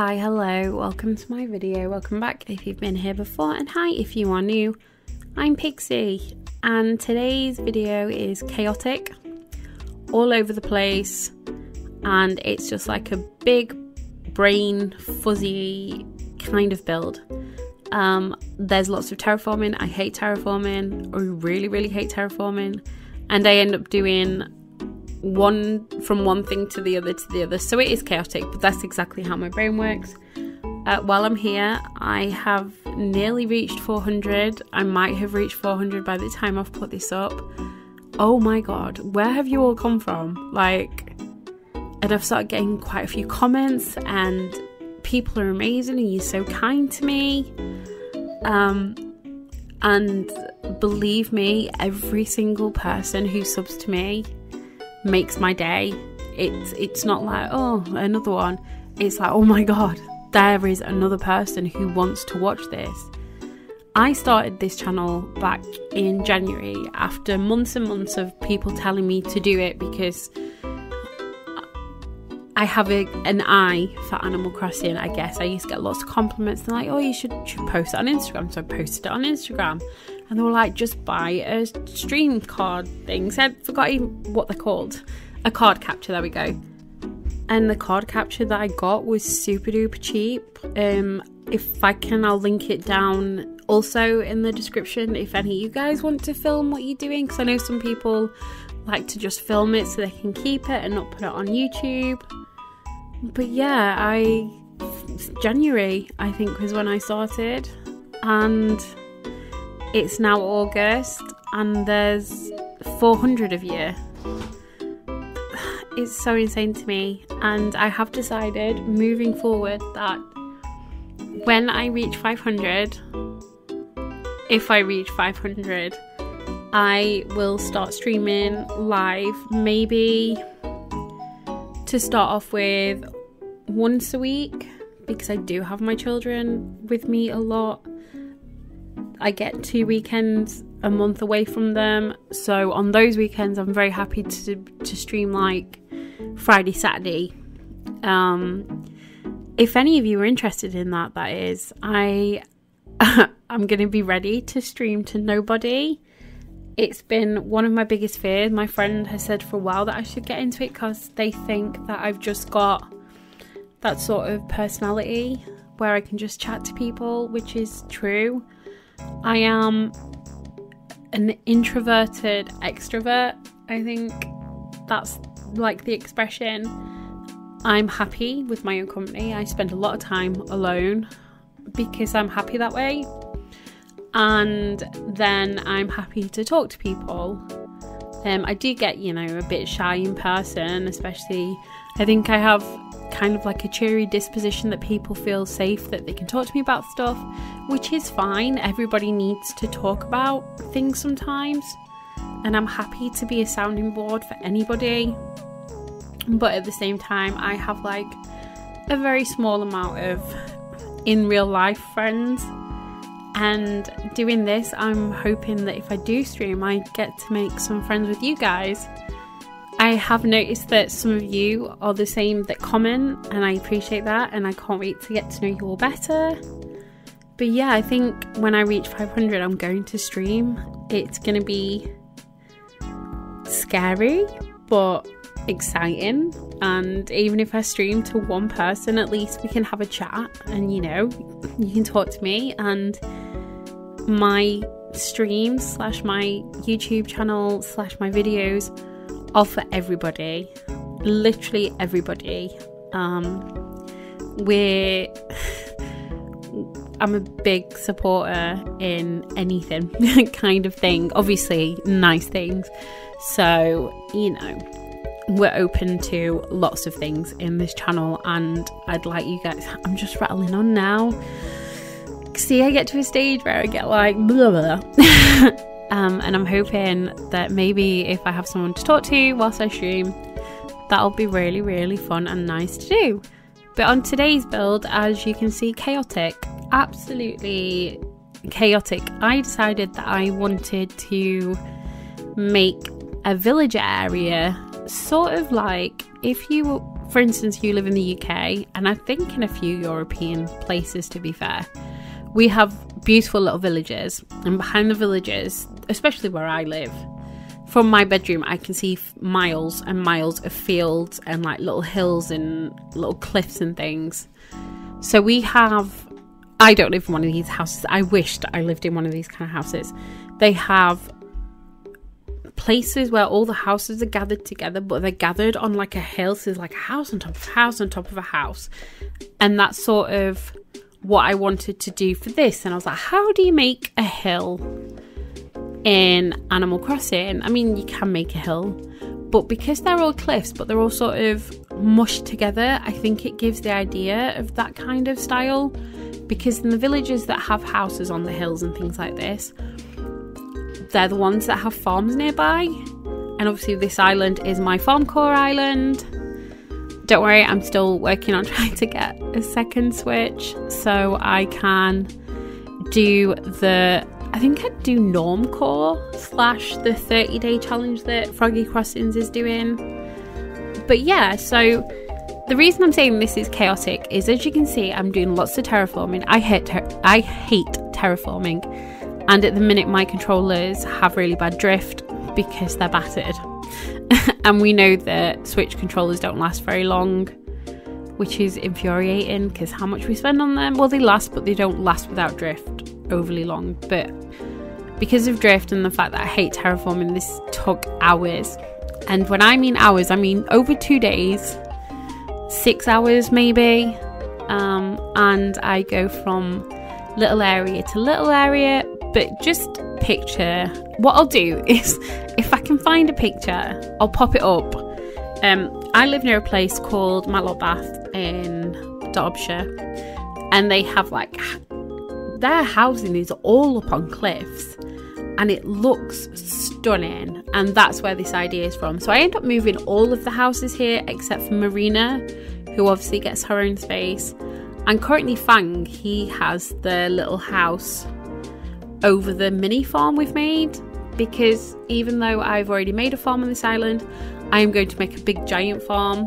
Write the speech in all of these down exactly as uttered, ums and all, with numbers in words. hi, hello, welcome to my video, welcome back if you've been here before, and hi if you are new. I'm Pixie and today's video is chaotic, all over the place, and it's just like a big brain fuzzy kind of build. Um, there's lots of terraforming. I hate terraforming, I really really hate terraforming, and I end up doing one from one thing to the other to the other, so it is chaotic, but that's exactly how my brain works. Uh, while I'm here, I have nearly reached four hundred. I might have reached four hundred by the time I've put this up. Oh my god, where have you all come from? Like, and I've started getting quite a few comments, and people are amazing and you're so kind to me, um and believe me, every single person who subs to me makes my day. It's it's not like, oh, another one. It's like, oh my god, there is another person who wants to watch this. I started this channel back in January after months and months of people telling me to do it, because I have a, an eye for Animal Crossing, I guess. I used to get lots of compliments. They're like, oh, you should, should post it on Instagram. So I posted it on Instagram. And they were like, just buy a stream card thing. So I forgot even what they're called. A card capture, there we go. And the card capture that I got was super duper cheap. Um, if I can, I'll link it down also in the description if any of you guys want to film what you're doing. Because I know some people like to just film it so they can keep it and not put it on YouTube. But yeah, I January I think was when I started, and it's now August and there's four hundred of you. It's so insane to me, and I have decided moving forward that when I reach five hundred, if I reach five hundred, I will start streaming live, maybe to start off with once a week, because I do have my children with me a lot. I get two weekends a month away from them, so on those weekends I'm very happy to, to stream like Friday, Saturday. Um, if any of you are interested in that, that is, I, I'm going to be ready to stream to nobody. It's been one of my biggest fears. My friend has said for a while that I should get into it because they think that I've just got that sort of personality where I can just chat to people, which is true. I am an introverted extrovert. I think that's like the expression. I'm happy with my own company. I spend a lot of time alone because I'm happy that way. And then I'm happy to talk to people. Um, I do get, you know, a bit shy in person, especially. I think I have kind of like a cheery disposition that people feel safe that they can talk to me about stuff, which is fine. Everybody needs to talk about things sometimes, and I'm happy to be a sounding board for anybody. But at the same time, I have like a very small amount of in real life friends. And doing this, I'm hoping that if I do stream, I get to make some friends with you guys. I have noticed that some of you are the same that comment, and I appreciate that, and I can't wait to get to know you all better. But yeah, I think when I reach five hundred, I'm going to stream. It's going to be scary, but exciting. And even if I stream to one person, at least we can have a chat, and you know, you can talk to me. And my streams slash my YouTube channel slash my videos are for everybody, literally everybody. Um we're I'm a big supporter in anything kind of thing, obviously nice things, so you know, we're open to lots of things in this channel. And I'd like you guys, I'm just rattling on now, see, I get to a stage where I get like blah blah, blah. Um, and I'm hoping that maybe if I have someone to talk to whilst I stream, that'll be really really fun and nice to do. But on today's build, as you can see, chaotic, absolutely chaotic. I decided that I wanted to make a village area, sort of like if you for instance, you live in the U K, and I think in a few European places, to be fair, we have beautiful little villages, and behind the villages, especially where I live, from my bedroom I can see miles and miles of fields and like little hills and little cliffs and things. So we have, I don't live in one of these houses, I wished I lived in one of these kind of houses. They have places where all the houses are gathered together, but they're gathered on like a hill, so there's like a house on top of a house on top of a house. And that's sort of what I wanted to do for this, and I was like, how do you make a hill in Animal Crossing? I mean, you can make a hill, but because they're all cliffs but they're all sort of mushed together, I think it gives the idea of that kind of style, because in the villages that have houses on the hills and things like this, they're the ones that have farms nearby, and obviously this island is my farm core island. Don't worry, I'm still working on trying to get a second Switch so I can do the, I think I'd do Normcore slash the thirty day challenge that Froggy Crossings is doing. But yeah, so the reason I'm saying this is chaotic is, as you can see, I'm doing lots of terraforming. I hate, ter I hate terraforming, and at the minute my controllers have really bad drift because they're battered. And we know that Switch controllers don't last very long, which is infuriating because how much we spend on them. Well, they last, but they don't last without drift overly long. But because of drift and the fact that I hate terraforming, this took hours. And when I mean hours, I mean over two days, six hours maybe. Um, and I go from little area to little area. But just picture, what I'll do is, if I can find a picture, I'll pop it up. Um, I live near a place called Matlock Bath in Derbyshire, and they have like, their housing is all up on cliffs and it looks stunning, and that's where this idea is from. So I end up moving all of the houses here except for Marina, who obviously gets her own space, and currently Fang, he has the little house over the mini farm we've made, because even though I've already made a farm on this island, I am going to make a big giant farm.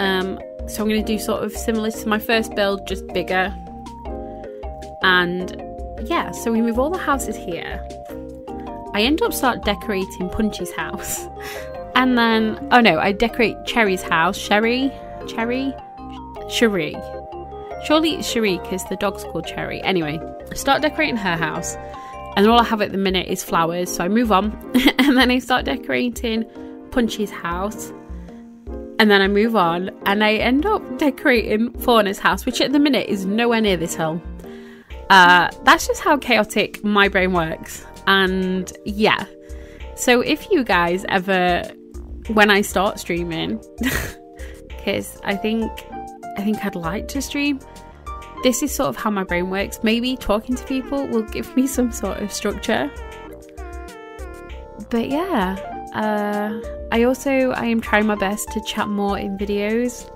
Um, so I'm going to do sort of similar to my first build, just bigger. And yeah, so we move all the houses here. I end up start decorating Punchy's house, and then oh no, I decorate Cherry's house. Sherry, Cherry, Cherie. Surely it's Cherie because the dog's called Cherry. Anyway, I start decorating her house, and all I have at the minute is flowers, so I move on. And then I start decorating Punchy's house, and then I move on, and I end up decorating Fauna's house, which at the minute is nowhere near this hill. Uh, that's just how chaotic my brain works. And yeah, so if you guys ever, when I start streaming, because I think I think I'd like to stream, this is sort of how my brain works. Maybe talking to people will give me some sort of structure. But yeah, uh, I also, I am trying my best to chat more in videos.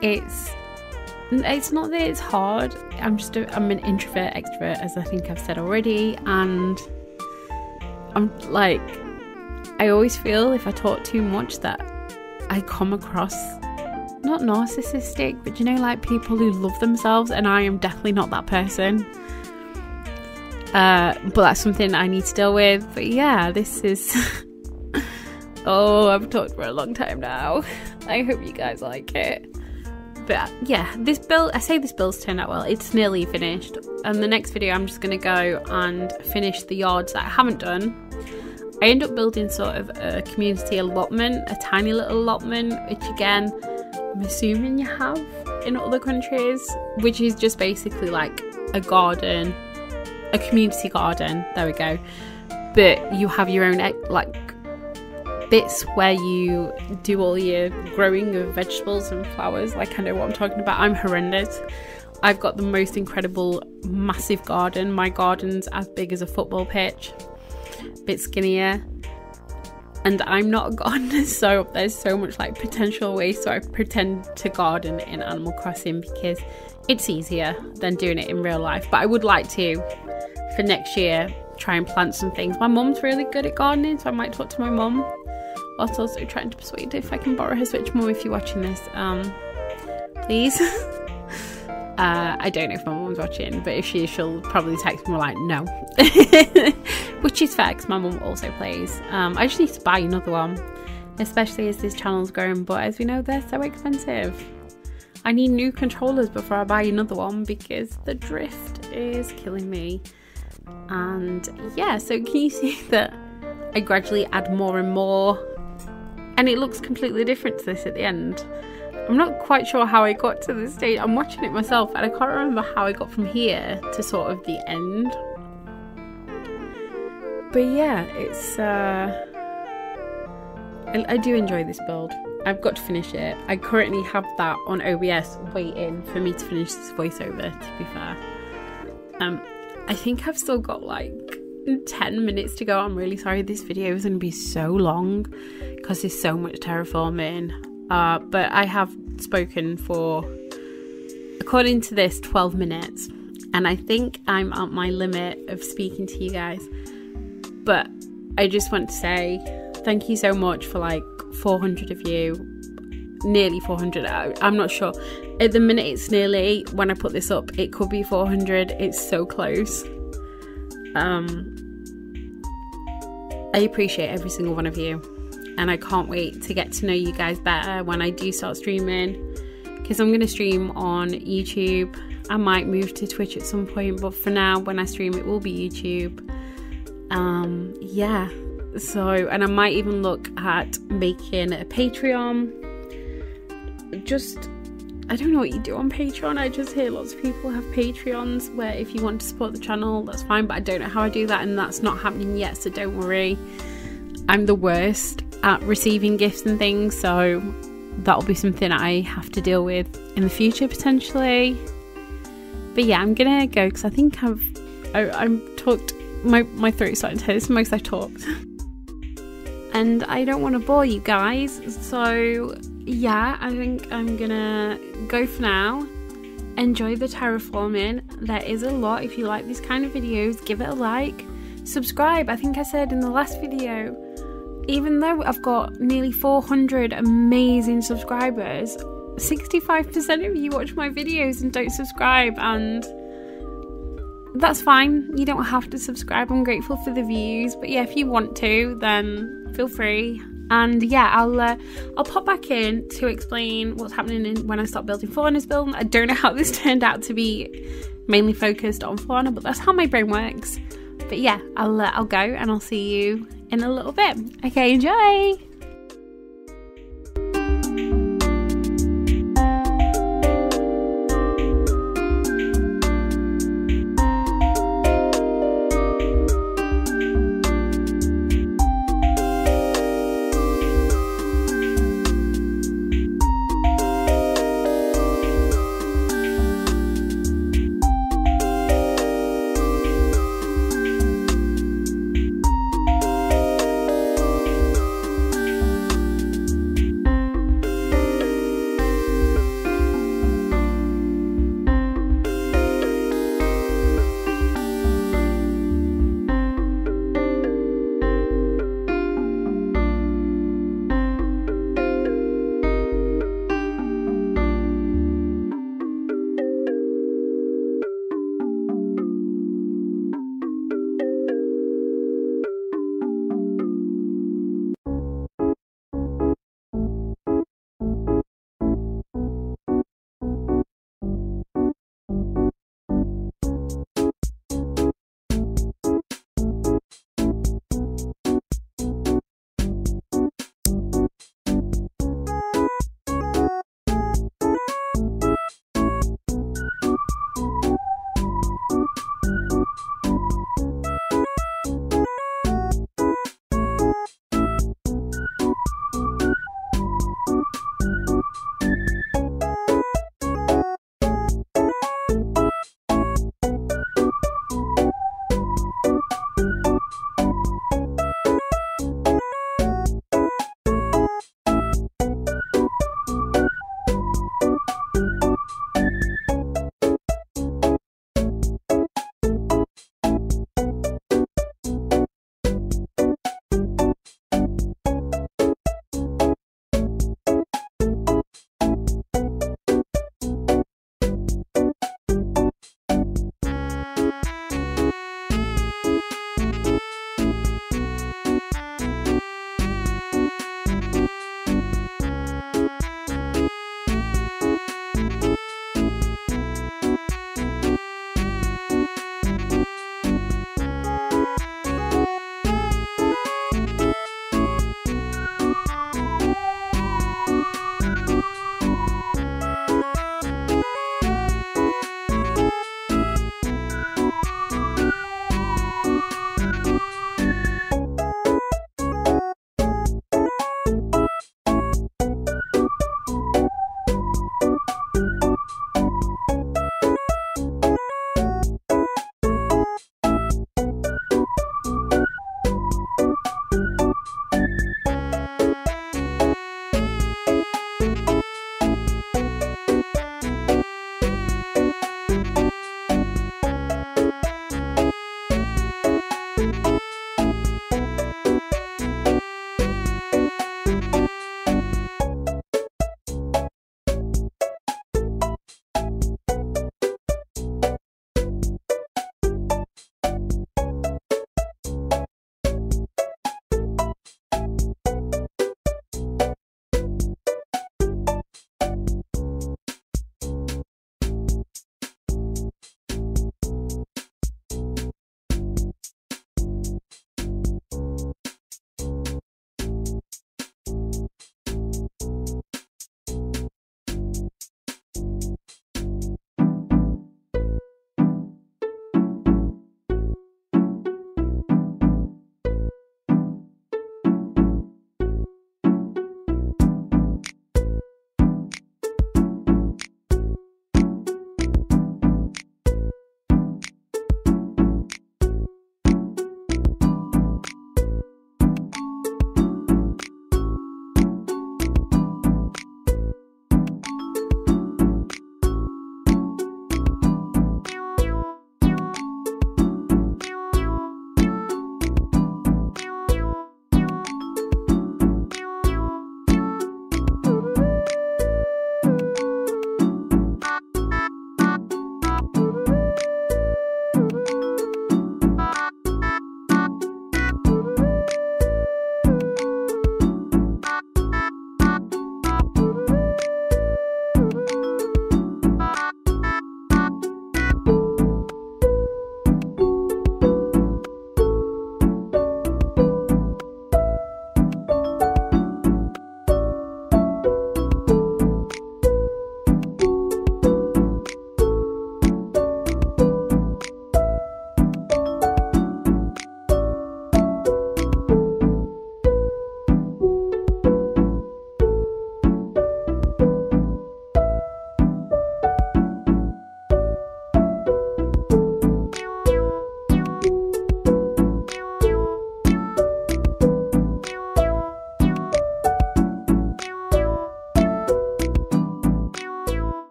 It's, it's not that it's hard, I'm just, a, I'm an introvert extrovert, as I think I've said already, and I'm like, I always feel if I talk too much that I come across not narcissistic, but you know, like people who love themselves, and I am definitely not that person. Uh, but that's something I need to deal with. But yeah, this is oh, I've talked for a long time now. I hope you guys like it. But yeah, this build, I say this build's turned out well. It's nearly finished, and the next video I'm just gonna go and finish the yards that I haven't done. I end up building sort of a community allotment, a tiny little allotment, which again I'm assuming you have in other countries, which is just basically like a garden, a community garden, there we go, but you have your own like bits where you do all your growing of vegetables and flowers. Like, I know what I'm talking about, I'm horrendous. I've got the most incredible massive garden, my garden's as big as a football pitch, a bit skinnier. And I'm not a gardener, so there's so much like potential waste, so I pretend to garden in Animal Crossing because it's easier than doing it in real life. But I would like to, for next year, try and plant some things. My mum's really good at gardening, so I might talk to my mum whilst also trying to persuade if I can borrow her Switch. Mom, if you're watching this, um, please. uh, I don't know if my mum's watching, but if she is, she'll probably text me like, no. Which is fair, because my mum also plays. Um, I just need to buy another one, especially as this channel's grown, but as we know, they're so expensive. I need new controllers before I buy another one because the drift is killing me. And yeah, so can you see that I gradually add more and more, and it looks completely different to this at the end? I'm not quite sure how I got to this stage. I'm watching it myself and I can't remember how I got from here to sort of the end. But yeah, it's uh I, I do enjoy this build. I've got to finish it. I currently have that on O B S waiting for me to finish this voiceover, to be fair. Um, I think I've still got like ten minutes to go. I'm really sorry this video is going to be so long because there's so much terraforming. Uh, but I have spoken for, according to this, twelve minutes. And I think I'm at my limit of speaking to you guys. But I just want to say thank you so much for like four hundred of you, nearly four hundred. I, I'm not sure at the minute. It's nearly, when I put this up it could be four hundred. It's so close. um I appreciate every single one of you, and I can't wait to get to know you guys better when I do start streaming, because I'm going to stream on YouTube. I might move to Twitch at some point, but for now when I stream it will be YouTube. Um yeah, so, and I might even look at making a Patreon. Just, I don't know what you do on Patreon. I just hear lots of people have Patreons where if you want to support the channel, that's fine, but I don't know how I do that, and that's not happening yet, so don't worry. I'm the worst at receiving gifts and things, so that'll be something I have to deal with in the future potentially. But yeah, I'm gonna go because I think I've I, I've talked, my, my throat's starting to hurt. It's the most I've talked. And I don't want to bore you guys, so yeah, I think I'm gonna go for now. Enjoy the terraforming. There is a lot. If you like these kind of videos, give it a like. Subscribe, I think I said in the last video. Even though I've got nearly four hundred amazing subscribers, sixty-five percent of you watch my videos and don't subscribe, and that's fine. You don't have to subscribe. I'm grateful for the views, but yeah, if you want to, then feel free. And yeah, I'll uh, I'll pop back in to explain what's happening in, when I start building Faunus build. I don't know how this turned out to be mainly focused on Fauna, but that's how my brain works. But yeah, I'll uh, I'll go and I'll see you in a little bit. Okay, enjoy.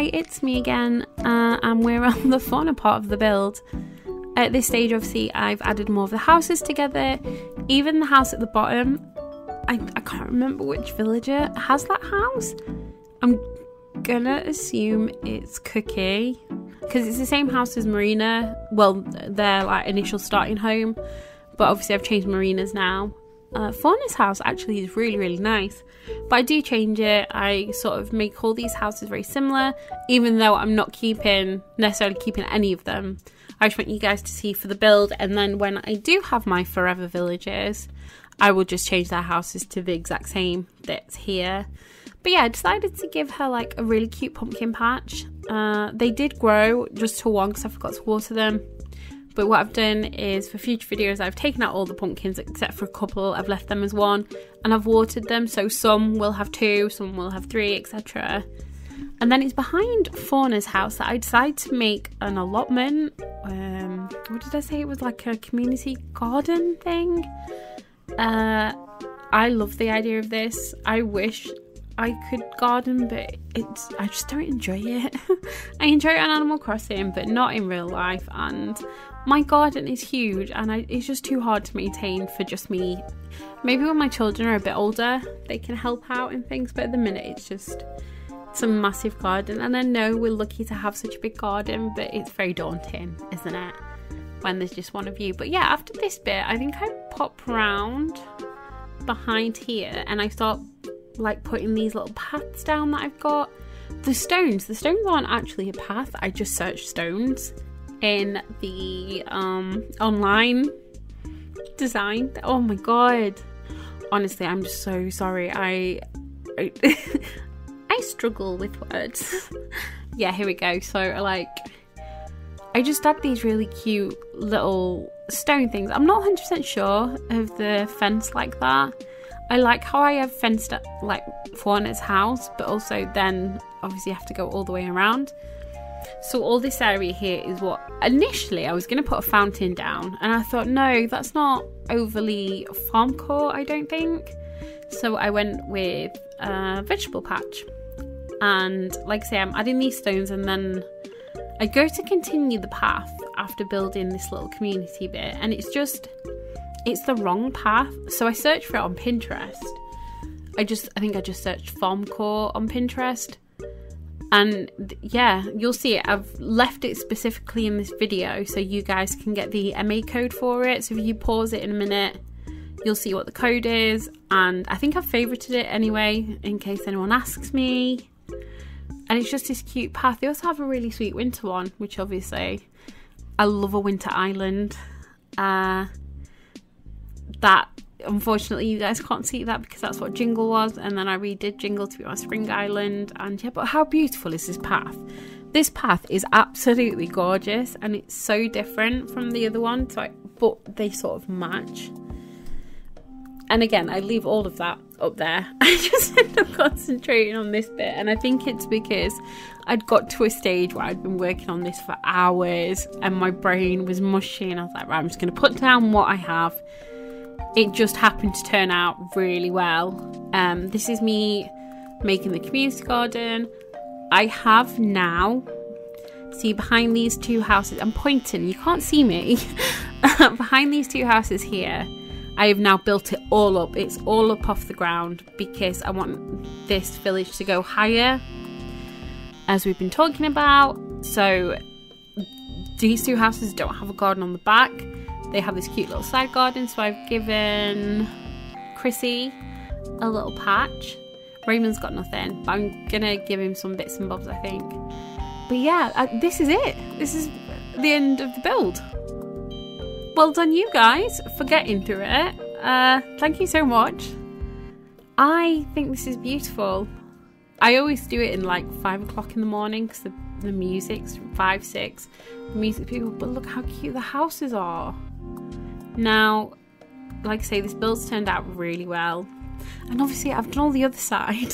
Hi, it's me again, uh, and we're on the fauna part of the build. At this stage, obviously, I've added more of the houses together. Even the house at the bottom, I, I can't remember which villager has that house. I'm gonna assume it's Cookie, because it's the same house as Marina. Well, their like initial starting home, but obviously I've changed Marina's now. Uh, Fauna's house actually is really really nice, but I do change it. I sort of make all these houses very similar, even though I'm not keeping necessarily keeping any of them. I just want you guys to see for the build, and then when I do have my forever villagers, I will just change their houses to the exact same that's here. But yeah, I decided to give her like a really cute pumpkin patch. Uh, they did grow just to one because I forgot to water them. But what I've done is, for future videos, I've taken out all the pumpkins except for a couple. I've left them as one, and I've watered them, so some will have two, some will have three, et cetera. And then it's behind Fauna's house that I decided to make an allotment. Um, what did I say? It was like a community garden thing. Uh, I love the idea of this. I wish I could garden, but it's I just don't enjoy it. I enjoy it on Animal Crossing, but not in real life, and my garden is huge, and I, it's just too hard to maintain for just me. Maybe when my children are a bit older, they can help out and things, but at the minute it's just some massive garden. And I know we're lucky to have such a big garden, but it's very daunting, isn't it, when there's just one of you. But yeah, after this bit, I think I pop round behind here and I start like putting these little paths down that I've got. The stones, the stones aren't actually a path. I just searched stones in the um online design. Oh my god, honestly, I'm just so sorry. I I, I struggle with words. Yeah, here we go. So like I just had these really cute little stone things. I'm not one hundred percent sure of the fence like that. I like how I have fenced up like Fauna's house, but also then obviously you have to go all the way around. So all this area here is what initially I was going to put a fountain down, and I thought no, that's not overly farm core, I don't think. So I went with a vegetable patch, and like I say, I'm adding these stones, and then I go to continue the path after building this little community bit, and it's just it's the wrong path. So I searched for it on Pinterest. I just I think I just searched farm core on Pinterest, and yeah, you'll see it. I've left it specifically in this video so you guys can get the M A code for it. So if you pause it in a minute, you'll see what the code is, and I think I've favorited it anyway in case anyone asks me. And it's just this cute path. They also have a really sweet winter one, which obviously I love a winter island. Uh that unfortunately you guys can't see that because that's what Jingle was, and then I redid Jingle to be my Spring Island. And yeah, but how beautiful is this path? This path is absolutely gorgeous, and it's so different from the other one, so I, but they sort of match. And again, I leave all of that up there. I just end up concentrating on this bit, and I think it's because I'd got to a stage where I'd been working on this for hours and my brain was mushy, and I was like, right, I'm just going to put down what I have. It just happened to turn out really well. Um, this is me making the community garden. I have now, see behind these two houses, I'm pointing, you can't see me. Behind these two houses here, I have now built it all up. It's all up off the ground because I want this village to go higher, as we've been talking about. So these two houses don't have a garden on the back. They have this cute little side garden, so I've given Chrissy a little patch. Raymond's got nothing, but I'm gonna give him some bits and bobs, I think. But yeah, I, this is it. This is the end of the build. Well done, you guys, for getting through it. Uh, thank you so much. I think this is beautiful. I always do it in like five o'clock in the morning because the, the music's five, six. The music people, but look how cute the houses are. Now, like I say, this build's turned out really well, and obviously I've done all the other side,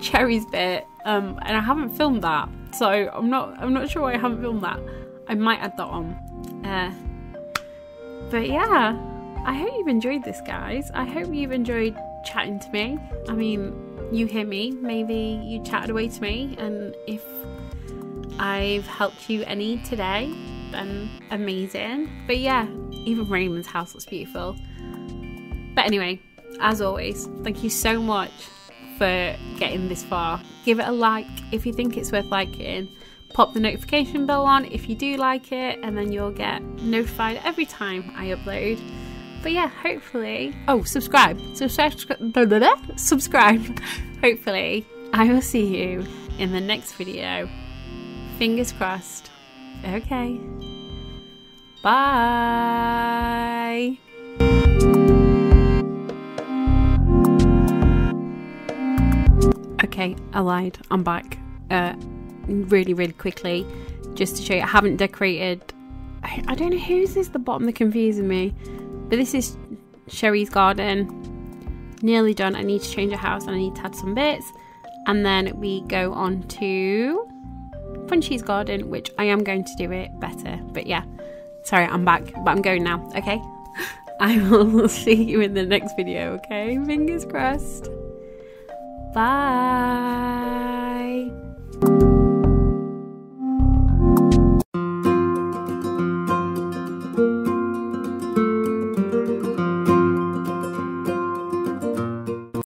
Cherry's bit, um, and I haven't filmed that, so I'm not. I'm not sure why I haven't filmed that. I might add that on. Uh, but yeah, I hope you've enjoyed this, guys. I hope you've enjoyed chatting to me. I mean, you hear me, maybe you chatted away to me, and if I've helped you any today, then amazing. But yeah, even Raymond's house looks beautiful. But anyway, as always, thank you so much for getting this far. Give it a like if you think it's worth liking. Pop the notification bell on if you do like it, and then you'll get notified every time I upload. But yeah, hopefully... Oh, subscribe. Subscribe. Subscribe. Hopefully, I will see you in the next video. Fingers crossed. Okay. Bye. Okay, I lied. I'm back. Uh, really, really quickly, just to show you, I haven't decorated. I, I don't know whose is the bottom that confuses me, but this is Sherry's garden. Nearly done. I need to change a house and I need to add some bits. And then we go on to Punchy's garden, which I am going to do it better. But yeah, sorry, I'm back, but I'm going now. Okay, I will see you in the next video. Okay, fingers crossed. Bye.